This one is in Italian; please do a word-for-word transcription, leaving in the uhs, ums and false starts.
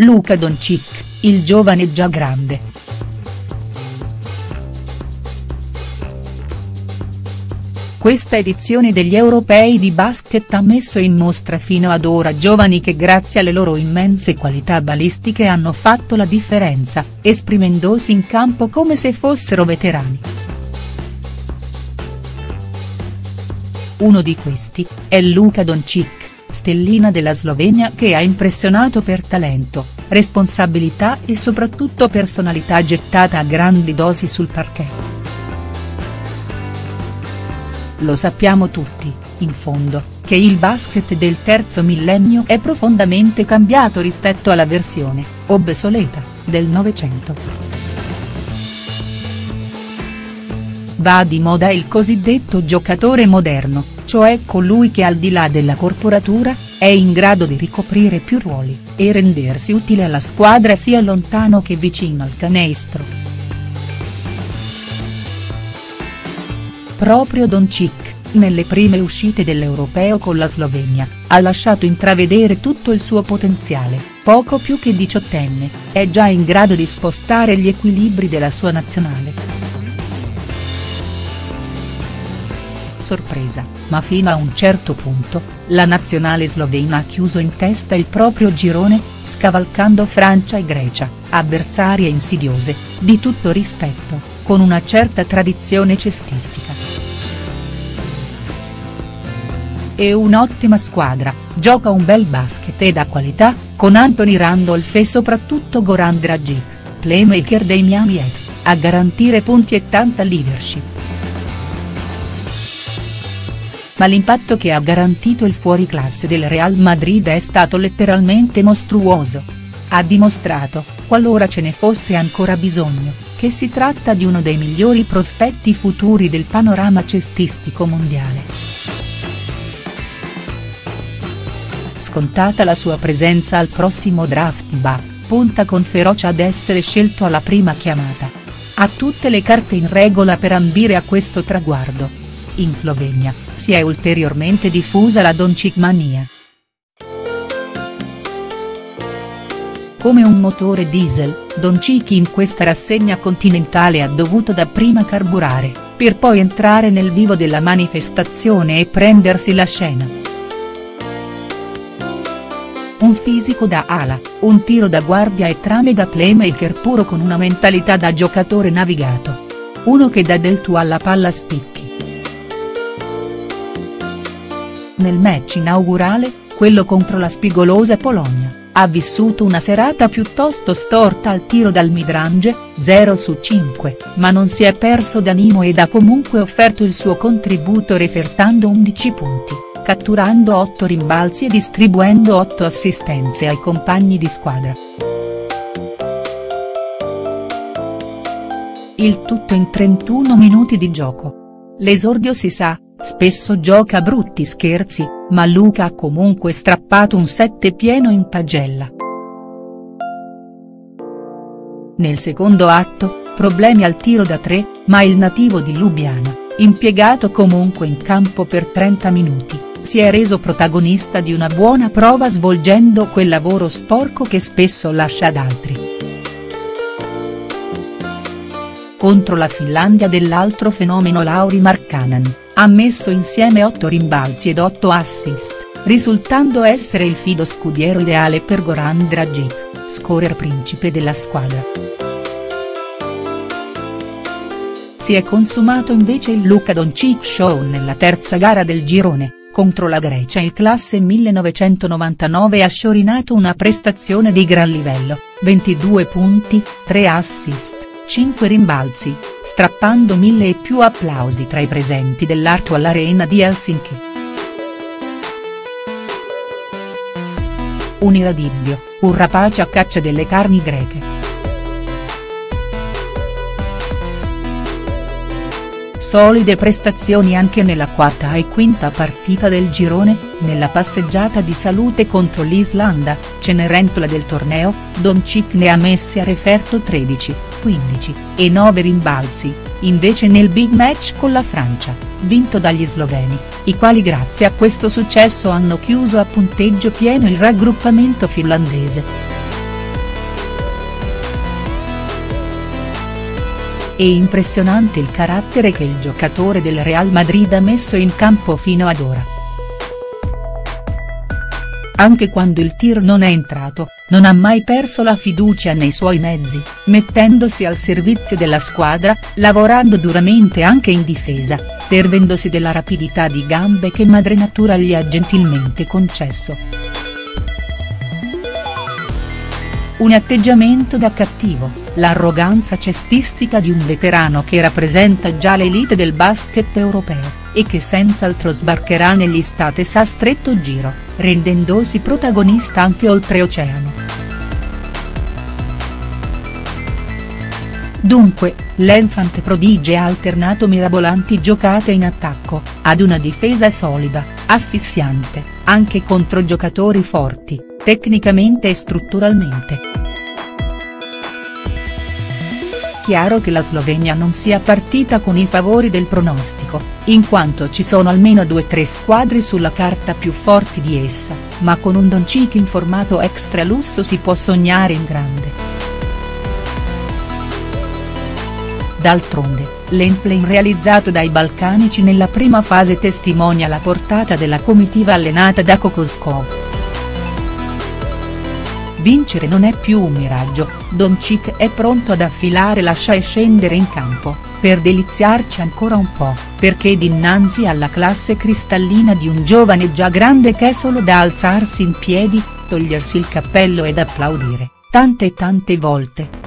Luka Doncic, il giovane già grande. Questa edizione degli europei di basket ha messo in mostra fino ad ora giovani che grazie alle loro immense qualità balistiche hanno fatto la differenza, esprimendosi in campo come se fossero veterani. Uno di questi è Luka Doncic, stellina della Slovenia, che ha impressionato per talento, responsabilità e soprattutto personalità gettata a grandi dosi sul parquet. Lo sappiamo tutti, in fondo, che il basket del terzo millennio è profondamente cambiato rispetto alla versione, obsoleta, del Novecento. Va di moda il cosiddetto giocatore moderno, cioè colui che al di là della corporatura, è in grado di ricoprire più ruoli, e rendersi utile alla squadra sia lontano che vicino al canestro. Proprio Doncic, nelle prime uscite dell'Europeo con la Slovenia, ha lasciato intravedere tutto il suo potenziale, poco più che diciottenne, è già in grado di spostare gli equilibri della sua nazionale. Sorpresa, ma fino a un certo punto, la nazionale slovena ha chiuso in testa il proprio girone, scavalcando Francia e Grecia, avversarie insidiose, di tutto rispetto, con una certa tradizione cestistica. È un'ottima squadra, gioca un bel basket ed ha qualità, con Anthony Randolph e soprattutto Goran Dragic, playmaker dei Miami Heat, a garantire punti e tanta leadership. Ma l'impatto che ha garantito il fuoriclasse del Real Madrid è stato letteralmente mostruoso. Ha dimostrato, qualora ce ne fosse ancora bisogno, che si tratta di uno dei migliori prospetti futuri del panorama cestistico mondiale. Scontata la sua presenza al prossimo draft, Ba, punta con ferocia ad essere scelto alla prima chiamata. Ha tutte le carte in regola per ambire a questo traguardo. In Slovenia, si è ulteriormente diffusa la Doncicmania. Come un motore diesel, Doncic in questa rassegna continentale ha dovuto dapprima carburare, per poi entrare nel vivo della manifestazione e prendersi la scena. Un fisico da ala, un tiro da guardia e trame da playmaker puro con una mentalità da giocatore navigato. Uno che dà del tuo alla palla spicca. Nel match inaugurale, quello contro la spigolosa Polonia, ha vissuto una serata piuttosto storta al tiro dal midrange, zero su cinque, ma non si è perso d'animo ed ha comunque offerto il suo contributo refertando undici punti, catturando otto rimbalzi e distribuendo otto assistenze ai compagni di squadra. Il tutto in trentuno minuti di gioco. L'esordio, si sa, spesso gioca brutti scherzi, ma Luka ha comunque strappato un sette pieno in pagella. Nel secondo atto, problemi al tiro da tre, ma il nativo di Lubiana, impiegato comunque in campo per trenta minuti, si è reso protagonista di una buona prova svolgendo quel lavoro sporco che spesso lascia ad altri. Contro la Finlandia dell'altro fenomeno Lauri Markkanen, ha messo insieme otto rimbalzi ed otto assist, risultando essere il fido scudiero ideale per Goran Dragic, scorer principe della squadra. Si è consumato invece il Luka Doncic show nella terza gara del girone, contro la Grecia. Il classe millenovecentonovantanove ha sciorinato una prestazione di gran livello, ventidue punti, tre assist. cinque rimbalzi, strappando mille e più applausi tra i presenti dell'Artu all'Arena di Helsinki. Un iradibbio, un rapace a caccia delle carni greche. Solide prestazioni anche nella quarta e quinta partita del girone, nella passeggiata di salute contro l'Islanda, cenerentola del torneo, Doncic ne ha messi a referto tredici, quindici, e nove rimbalzi, invece nel big match con la Francia, vinto dagli sloveni, i quali grazie a questo successo hanno chiuso a punteggio pieno il raggruppamento finlandese. È impressionante il carattere che il giocatore del Real Madrid ha messo in campo fino ad ora. Anche quando il tir non è entrato, non ha mai perso la fiducia nei suoi mezzi, mettendosi al servizio della squadra, lavorando duramente anche in difesa, servendosi della rapidità di gambe che Madre Natura gli ha gentilmente concesso. Un atteggiamento da cattivo, l'arroganza cestistica di un veterano che rappresenta già l'elite del basket europeo, e che senz'altro sbarcherà negli States a stretto giro, rendendosi protagonista anche oltreoceano. Dunque, l'Enfant Prodige ha alternato mirabolanti giocate in attacco, ad una difesa solida, asfissiante, anche contro giocatori forti, tecnicamente e strutturalmente. Chiaro che la Slovenia non sia partita con i favori del pronostico, in quanto ci sono almeno due tre squadre sulla carta più forti di essa, ma con un Doncic in formato extra lusso si può sognare in grande. D'altronde, l'endplay realizzato dai balcanici nella prima fase testimonia la portata della comitiva allenata da Kokoskov. Vincere non è più un miraggio, Doncic è pronto ad affilare l'ascia e scendere in campo, per deliziarci ancora un po', perché dinanzi alla classe cristallina di un giovane già grande che è solo da alzarsi in piedi, togliersi il cappello ed applaudire, tante e tante volte.